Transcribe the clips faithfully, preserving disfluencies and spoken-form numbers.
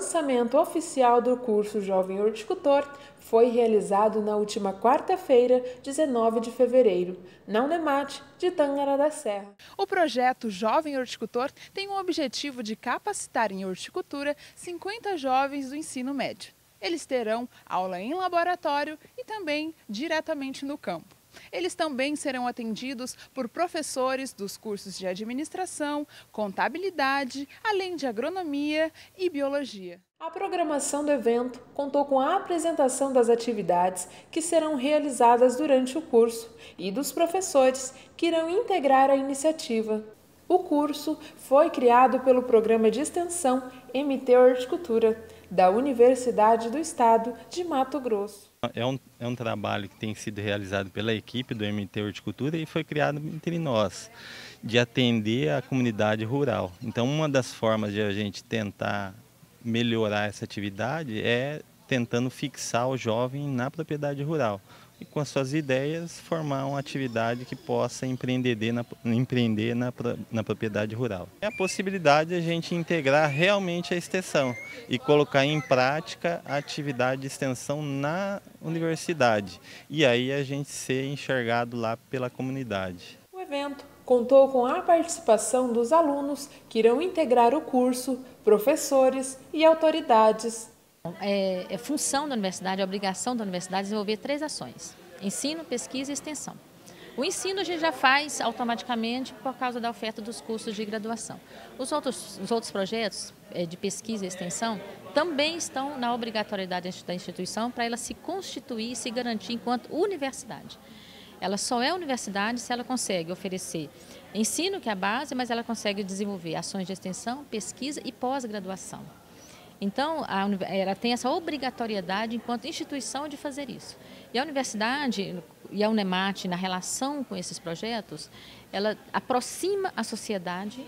lançamento oficial do curso Jovem Horticultor foi realizado na última quarta-feira, dezenove de fevereiro, na Unemat de Tangará da Serra. O projeto Jovem Horticultor tem o objetivo de capacitar em horticultura cinquenta jovens do ensino médio. Eles terão aula em laboratório e também diretamente no campo. Eles também serão atendidos por professores dos cursos de administração, contabilidade, além de agronomia e biologia. A programação do evento contou com a apresentação das atividades que serão realizadas durante o curso e dos professores que irão integrar a iniciativa. O curso foi criado pelo Programa de Extensão M T Horticultura, da Universidade do Estado de Mato Grosso. É um, é um trabalho que tem sido realizado pela equipe do M T Horticultura e foi criado entre nós, de atender a comunidade rural. Então, uma das formas de a gente tentar melhorar essa atividade é tentando fixar o jovem na propriedade rural e, com as suas ideias, formar uma atividade que possa empreender na, empreender na, na propriedade rural. É a possibilidade de a gente integrar realmente a extensão e colocar em prática a atividade de extensão na universidade e aí a gente ser enxergado lá pela comunidade. O evento contou com a participação dos alunos que irão integrar o curso, professores e autoridades. É, é função da universidade, é obrigação da universidade desenvolver três ações: ensino, pesquisa e extensão. O ensino a gente já faz automaticamente por causa da oferta dos cursos de graduação. Os outros, os outros projetos é, de pesquisa e extensão também estão na obrigatoriedade da instituição para ela se constituir e se garantir enquanto universidade. Ela só é universidade se ela consegue oferecer ensino, que é a base, mas ela consegue desenvolver ações de extensão, pesquisa e pós-graduação. Então, a, ela tem essa obrigatoriedade enquanto instituição de fazer isso. E a universidade e a Unemat, na relação com esses projetos, ela aproxima a sociedade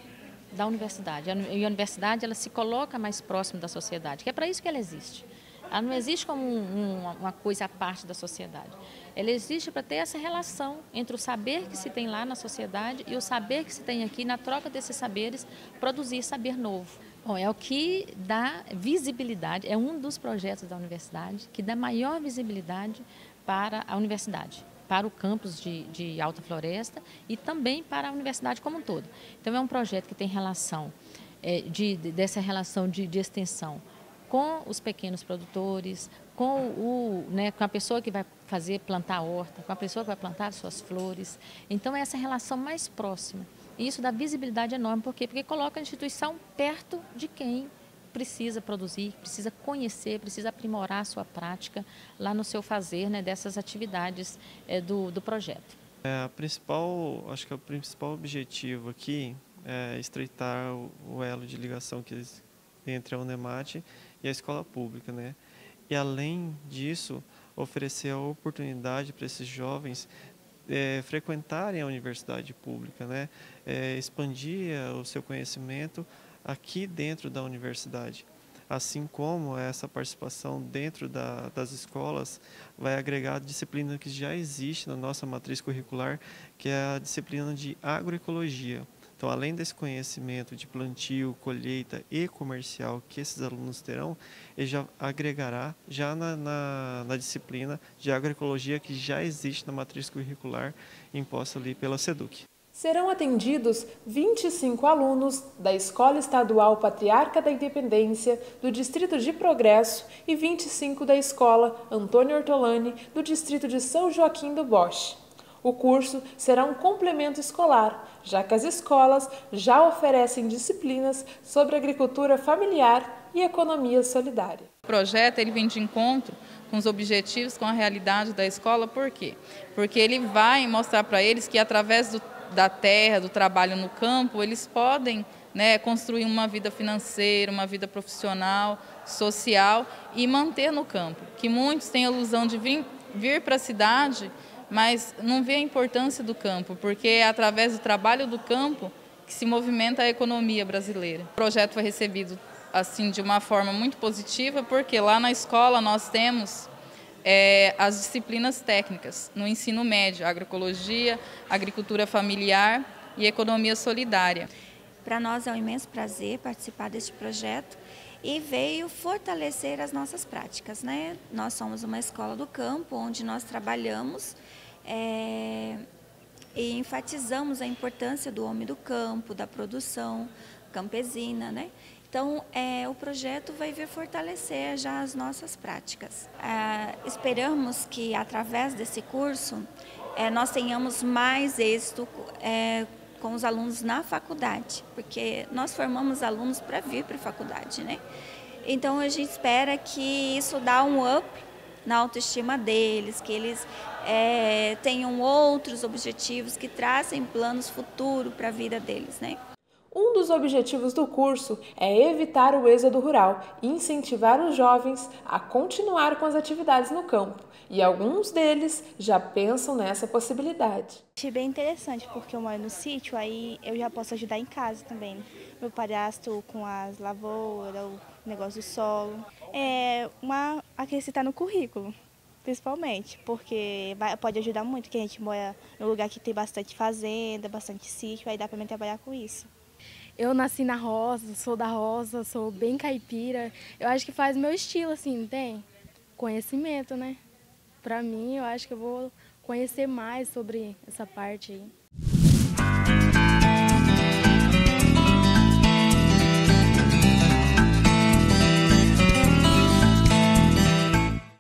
da universidade. E a universidade ela se coloca mais próximo da sociedade, que é para isso que ela existe. Ela não existe como um, um, uma coisa à parte da sociedade. Ela existe para ter essa relação entre o saber que se tem lá na sociedade e o saber que se tem aqui, na troca desses saberes, produzir saber novo. Bom, é o que dá visibilidade, é um dos projetos da universidade que dá maior visibilidade para a universidade, para o campus de, de Alta Floresta e também para a universidade como um todo. Então é um projeto que tem relação, é, de, dessa relação de, de extensão com os pequenos produtores, com, o, né, com a pessoa que vai fazer plantar a horta, com a pessoa que vai plantar suas flores. Então é essa relação mais próxima. E isso dá visibilidade enorme. Por quê? Porque coloca a instituição perto de quem precisa produzir, precisa conhecer, precisa aprimorar a sua prática lá no seu fazer, né, dessas atividades é, do, do projeto. É, a principal, acho que é o principal objetivo aqui é estreitar o, o elo de ligação que eles, entre a Unemat e a escola pública, né? E além disso, oferecer a oportunidade para esses jovens É, frequentarem a universidade pública, né? É, expandir o seu conhecimento aqui dentro da universidade. Assim como essa participação dentro da, das escolas vai agregar a disciplina que já existe na nossa matriz curricular, que é a disciplina de agroecologia. Então, além desse conhecimento de plantio, colheita e comercial que esses alunos terão, ele já agregará já na, na, na disciplina de agroecologia que já existe na matriz curricular imposta ali pela SEDUC. Serão atendidos vinte e cinco alunos da Escola Estadual Patriarca da Independência, do Distrito de Progresso, e vinte e cinco da Escola Antônio Ortolani, do Distrito de São Joaquim do Bosch. O curso será um complemento escolar, já que as escolas já oferecem disciplinas sobre agricultura familiar e economia solidária. O projeto ele vem de encontro com os objetivos, com a realidade da escola. Por quê? Porque ele vai mostrar para eles que, através do, da terra, do trabalho no campo, eles podem, né, construir uma vida financeira, uma vida profissional, social e manter no campo. Que muitos têm a ilusão de vir, vir para a cidade, mas não vê a importância do campo, porque é através do trabalho do campo que se movimenta a economia brasileira. O projeto foi recebido assim de uma forma muito positiva, porque lá na escola nós temos é, as disciplinas técnicas no ensino médio: agroecologia, agricultura familiar e economia solidária. Para nós é um imenso prazer participar deste projeto e veio fortalecer as nossas práticas, né? Nós somos uma escola do campo, onde nós trabalhamos é, e enfatizamos a importância do homem do campo, da produção campesina, né? Então, é, o projeto vai vir fortalecer já as nossas práticas. Ah, esperamos que, através desse curso, é, nós tenhamos mais êxito é, com os alunos na faculdade, porque nós formamos alunos para vir para a faculdade, né? Então, a gente espera que isso dá um up na autoestima deles, que eles é, tenham outros objetivos, que tracem planos futuros para a vida deles, né? Um dos objetivos do curso é evitar o êxodo rural e incentivar os jovens a continuar com as atividades no campo. E alguns deles já pensam nessa possibilidade. Achei bem interessante, porque eu moro no sítio, aí eu já posso ajudar em casa também. Meu padrasto com as lavouras, o negócio do solo. É uma acrescentar no currículo, principalmente, porque vai, pode ajudar muito, que a gente mora num lugar que tem bastante fazenda, bastante sítio, aí dá para mim trabalhar com isso. Eu nasci na roça, sou da roça, sou bem caipira. Eu acho que faz meu estilo, assim, não tem? Conhecimento, né? Pra mim, eu acho que eu vou conhecer mais sobre essa parte aí.